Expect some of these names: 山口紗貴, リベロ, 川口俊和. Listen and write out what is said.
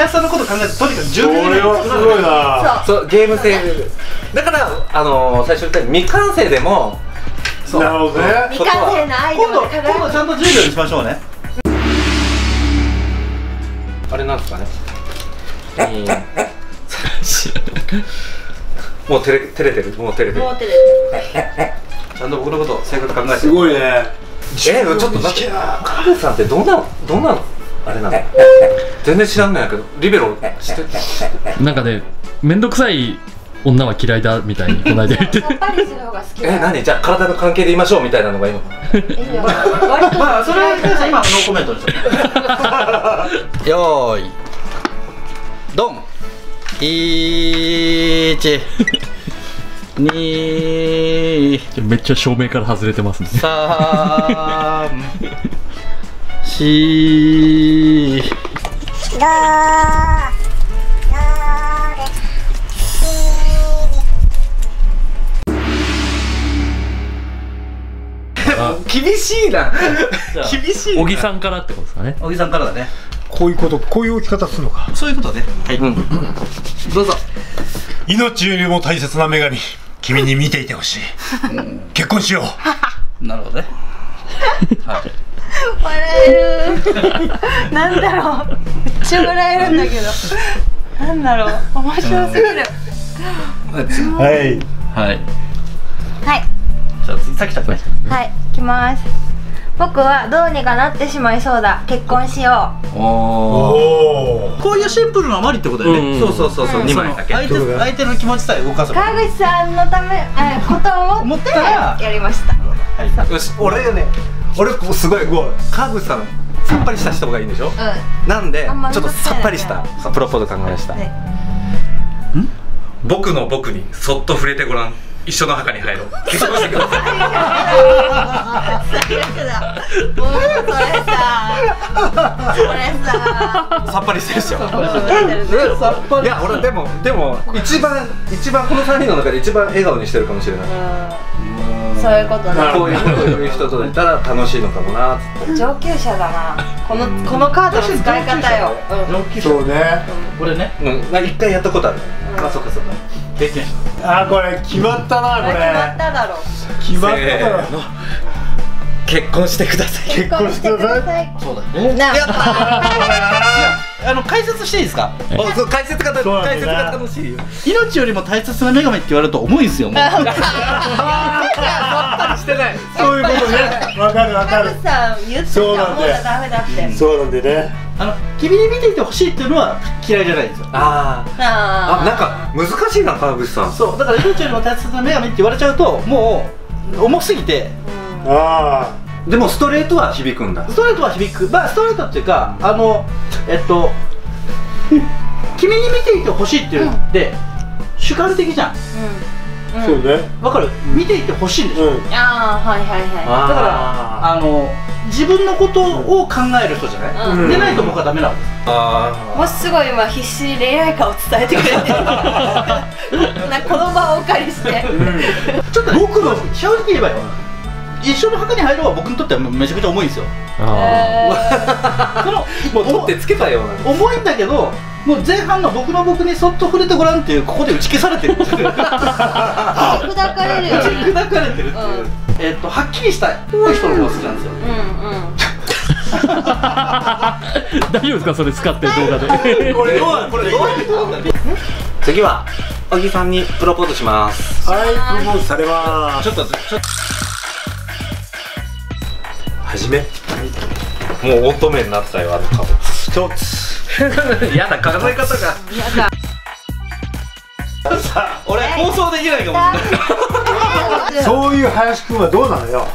速さのこと考えてとにかく10秒以内に作らない。そう、ゲーム性だから最初言ったように未完成でもそうなるほどね。未完成なアイデアを今度ちゃんと10秒にしましょうね。あれなんですかね。もう照れてる。もう照れてる。ちゃんと僕のこと正確考えてる。すごいね。ちょっと待って、カルさんってどんなあれなの？全然知らんのやけど、リベロ知ってる？なんかね、めんどくさい女は嫌いだみたいにこの間言って。さっぱりする方が好き。何？じゃあ体の関係で言いましょうみたいなのが今。まあそれは今ノーコメントでしょ。よーい、ドン。1、2、めっちゃ正面から外れてますね。3、4、厳しいな。厳しいな。小木さんからってことですかね。小木さんからだね。こういうこと、こういう置き方するのか。そういうことね。はい。どうぞ。命よりも大切な女神、君に見ていてほしい。結婚しよう。なるほどね。はい。笑える。なんだろう。めっちゃ笑えるんだけど。なんだろう。面白すぎる。はい。はい。はい。じゃあ次、さきちゃん。はい、行きます。僕はどうにかなってしまいそうだ。結婚しよう。こういうシンプルなマリってことだよね。そう、2枚だけ。相手の気持ちさえ動かす。川口さんのためことを持ってやりました。よし、俺よね。俺すごい川口さんさっぱりした人がいいんでしょ。なんでちょっとさっぱりしたプロポーズ考えました。僕の僕にそっと触れてごらん。一緒の墓に入ろう。結婚してください。最悪だ。もうそれさ。さっぱりしてるでしょ。いや俺でも一番この3人の中で一番笑顔にしてるかもしれない。そういうことね。こういうこと言う人といたら楽しいのかもな。上級者だな。このカードの使い方よ。そうね。これね。一回やったことある。あそうか。あ、これ決まったな、これ。決まっただろう。決まっただろう。結婚してください。結婚してください。そうだね。やった。解説していいですか。そう、解説が楽しいよ。命よりも大切な女神って言われると重いですよ。もう。さっぱりしてない。そういうことね。わかる。さん、言ってたもうダメだって。そうなんでね。君に見ていてほしいっていうのは嫌いじゃないんですよ。ああ、なんか難しいな川口さん。そうだから命よりも大切な女神って言われちゃうともう重すぎて。ああ、でもストレートは響くんだ。ストレートは響く。まあストレートっていうか君に見ていてほしいっていうのって主観的じゃん。そうね。わかる。見ていてほしいんでしょ。ああ、はい。だから自分のことを考える人じゃない。でないと僕はダメなんです。もうすごい今必死に恋愛観を伝えてくれてる。この場をお借りして。ちょっと僕の正直言えばよ。一緒の墓に入ろうは僕にとってはめちゃくちゃ重いんですよ。もう取ってつけたような。重いんだけど。もう前半の僕の僕にそっと触れてごらんっていうここで打ち消されてる。打ち砕かれる。打ち砕かれてるっていう。はっきりしたい人の方が好きなんですよ。大丈夫ですかそれ使ってる動画で。これどうやって。次は小木さんにプロポーズします。はい、プロポーズされます。ちょっと。はじめ。もう乙女になったよあの顔。一つ。やだ、考え方がやだ。さあ、俺放送できないかも。そういう林くんはどうなのよ。